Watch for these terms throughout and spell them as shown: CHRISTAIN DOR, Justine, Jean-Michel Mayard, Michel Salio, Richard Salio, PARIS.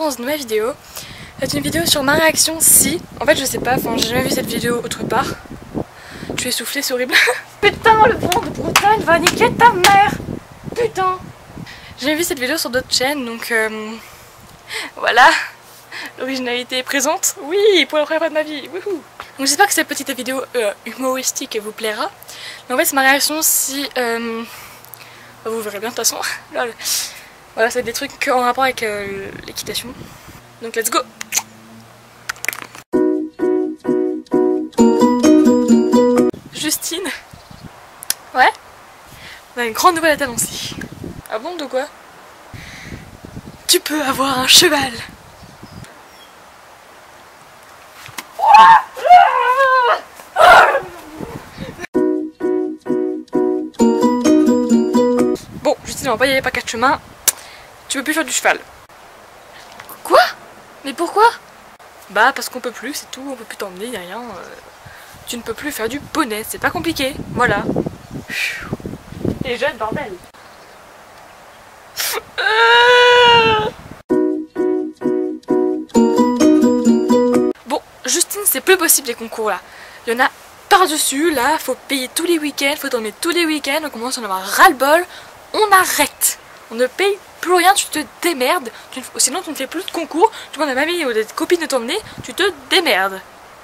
retrouve dans une nouvelle vidéo. C'est une vidéo sur ma réaction si... En fait je sais pas, j'ai jamais vu cette vidéo autre part. Je suis essoufflée, c'est horrible. Putain, le vent de Bretagne va niquer ta mère. Putain. J'ai vu cette vidéo sur d'autres chaînes, donc voilà. L'originalité est présente. Oui, pour la première fois de ma vie. Wouhou. Donc j'espère que cette petite vidéo humoristique vous plaira. Mais en fait c'est ma réaction si... Vous verrez bien de toute façon. Lol. Voilà, c'est des trucs en rapport avec l'équitation. Donc let's go. Justine. Ouais. On a une grande nouvelle à t'annoncer. Ah bon, de quoi? Tu peux avoir un cheval. Bon, Justine, on va pas y aller par quatre chemins. Tu peux plus faire du cheval. Quoi? Mais pourquoi? Bah parce qu'on peut plus, c'est tout, on peut plus t'emmener, y'a rien. Tu ne peux plus faire du poney, c'est pas compliqué, voilà. Les jeunes, bordel. Bon, Justine, c'est plus possible les concours là. Il y en a par-dessus, là, faut payer tous les week-ends, faut t'emmener tous les week-ends, on commence à en avoir ras-le-bol, on arrête. On ne paye plus rien, tu te démerdes, sinon tu ne fais plus de concours, tu demandes à mamie ou à des copines de t'emmener, tu te démerdes.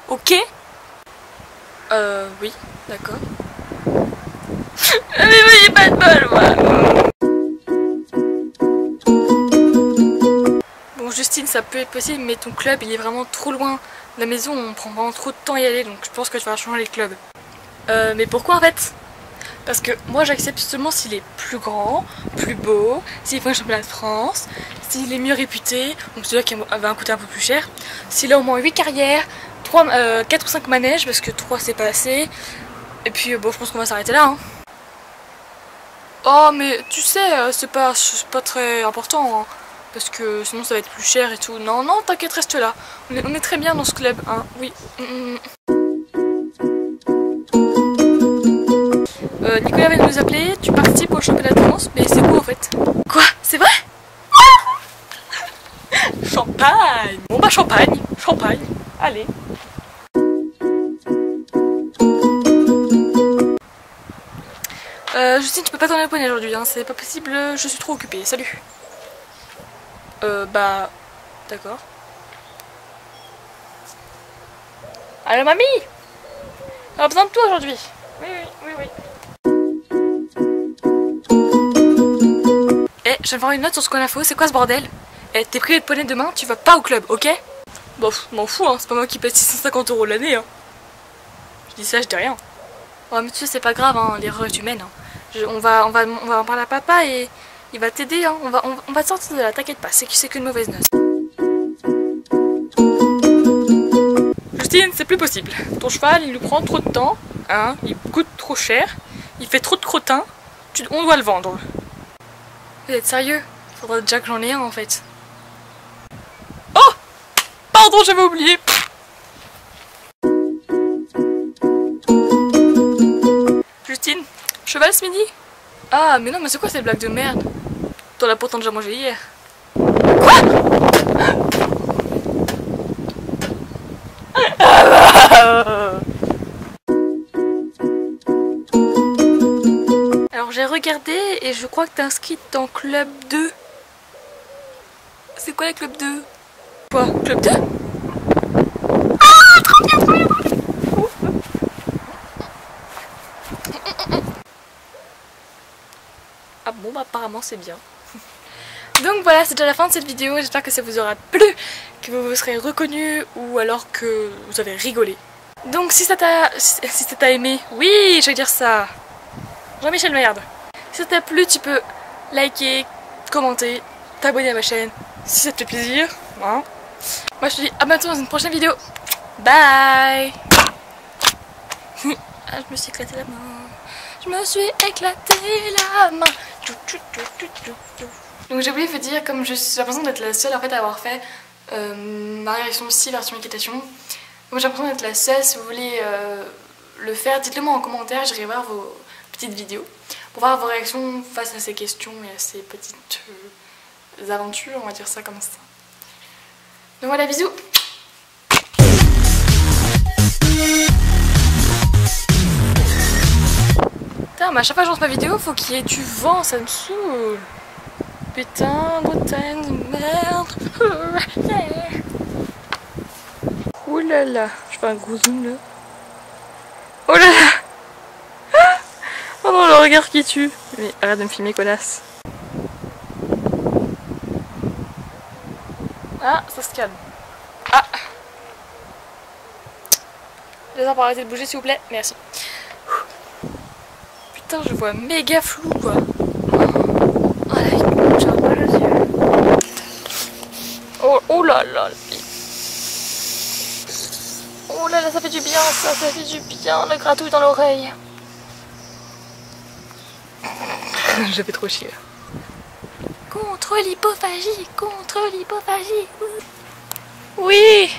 Ok? Oui, d'accord. Mais j'ai pas de bol, moi. Bon, Justine, ça peut être possible, mais ton club, il est vraiment trop loin de la maison, on prend vraiment trop de temps à y aller, donc je pense que tu vas changer les clubs. Mais pourquoi en fait? Parce que moi j'accepte seulement s'il est plus grand, plus beau, s'il fait un championnat de France, s'il est mieux réputé, donc c'est-à-dire qu'il va coûter un peu plus cher, s'il a au moins 8 carrières, 4 ou 5 manèges, parce que 3 c'est pas assez, et puis bon je pense qu'on va s'arrêter là. Hein. Oh mais tu sais, c'est pas très important, hein, parce que sinon ça va être plus cher et tout. Non, non, t'inquiète, reste là, on est très bien dans ce club, hein, oui. Nicolas vient de nous appeler, tu participes au championnat de France, mais c'est beau en fait. Quoi? C'est vrai? Champagne! Bon bah champagne, champagne, allez. Justine, tu peux pas t'emmener au poney aujourd'hui, hein, c'est pas possible, je suis trop occupée, salut. Bah, d'accord. Allô mamie? On a besoin de toi aujourd'hui. Oui, oui, oui, oui. Je vais voir une note sur ce qu'on a faux, c'est quoi ce bordel? Eh, t'es privé de poney demain, tu vas pas au club, ok? Bon, m'en fous, hein, c'est pas moi qui paye 650 € l'année, hein. Je dis ça, je dis rien. Ouais, mais tu sais, c'est pas grave, hein, l'erreur est humaine. Hein. On va en parler à papa et il va t'aider, hein. On va te sortir de là, t'inquiète pas, c'est qu'une mauvaise note. Justine, c'est plus possible. Ton cheval, il lui prend trop de temps, hein, il coûte trop cher, il fait trop de crottins, on doit le vendre. Vous êtes sérieux? Faudra déjà que j'en ai un en fait. Oh! Pardon, j'avais oublié! Justine, cheval ce midi? Ah, mais non, mais c'est quoi ces blagues de merde? T'en as pourtant déjà mangé hier. Quoi? J'ai regardé et je crois que t'es inscrite dans Club 2. C'est quoi la Club 2? Quoi? Club 2? Ah, trop bien, trop bien, trop bien. Ah bon, bah apparemment c'est bien. Donc voilà, c'est déjà la fin de cette vidéo. J'espère que ça vous aura plu, que vous vous serez reconnus ou alors que vous avez rigolé. Donc si ça t'a aimé, oui, je vais dire ça. Jean-Michel Mayard. Si ça t'a plu, tu peux liker, commenter, t'abonner à ma chaîne si ça te fait plaisir. Hein. Moi je te dis à bientôt dans une prochaine vidéo. Bye. Ah, je me suis éclaté la main. Je me suis éclaté la main. Donc j'ai oublié de vous dire, comme j'ai l'impression d'être la seule en fait à avoir fait ma réaction si version équitation. Donc j'ai l'impression d'être la seule. Si vous voulez le faire, dites-le moi en commentaire, j'irai voir vos petites vidéos pour voir vos réactions face à ces questions et à ces petites aventures, on va dire ça comme ça. Donc voilà, bisous. Putain, mais à chaque fois que je lance ma vidéo, faut qu'il y ait du vent, ça me saoule. Putain de merde. Oh là là, je fais un gros zoom là. Oh là là. Oh non, le regard qui tue. Mais arrête de me filmer, connasse. Ah, ça se calme. Ah. Les arbres, arrêtez de bouger s'il vous plaît. Merci. Putain, je vois méga flou quoi. Oh là, il me tient pas les yeux. Oh là là. Oh là là, ça fait du bien ça. Ça fait du bien, le gratouille dans l'oreille. Je fais trop chier. Contre l'hypophagie, contre l'hypophagie. Oui.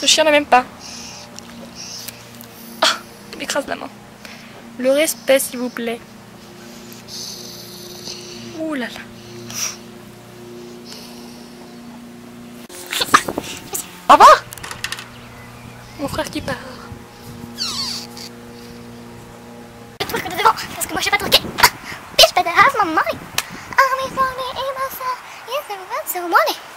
Ce chien n'a même pas. Ah, il m'écrase la main. Le respect, s'il vous plaît. Ouh là là. Au revoir. Mon frère qui part. Parce que moi je suis pas truquée. Bitch better have my money. I'm sorry, I'm sorry, yes, everyone's so money.